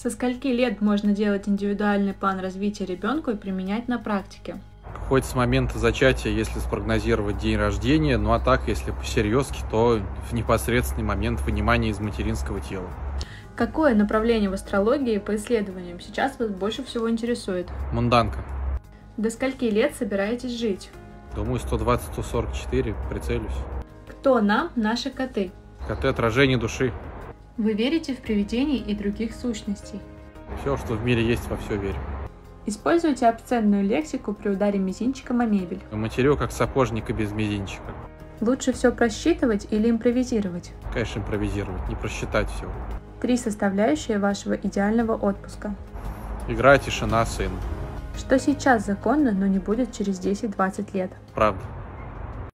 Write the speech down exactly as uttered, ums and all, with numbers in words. Со скольки лет можно делать индивидуальный план развития ребенку и применять на практике? Хоть с момента зачатия, если спрогнозировать день рождения, ну а так, если по-серьезки, то в непосредственный момент вынимания из материнского тела. Какое направление в астрологии по исследованиям сейчас вас больше всего интересует? Мунданка. До скольки лет собираетесь жить? Думаю, сто двадцать — сто сорок четыре, прицелюсь. Кто нам наши коты? Коты – отражение души. Вы верите в привидений и других сущностей? Все, что в мире есть, во все верю. Используйте обсценную лексику при ударе мизинчиком о мебель. Матерю как сапожника без мизинчика. Лучше все просчитывать или импровизировать? Конечно, импровизировать, не просчитать всего. Три составляющие вашего идеального отпуска. Игра, тишина, сын. Что сейчас законно, но не будет через десять-двадцать лет. Правда.